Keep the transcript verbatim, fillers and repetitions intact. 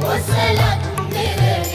Salam dere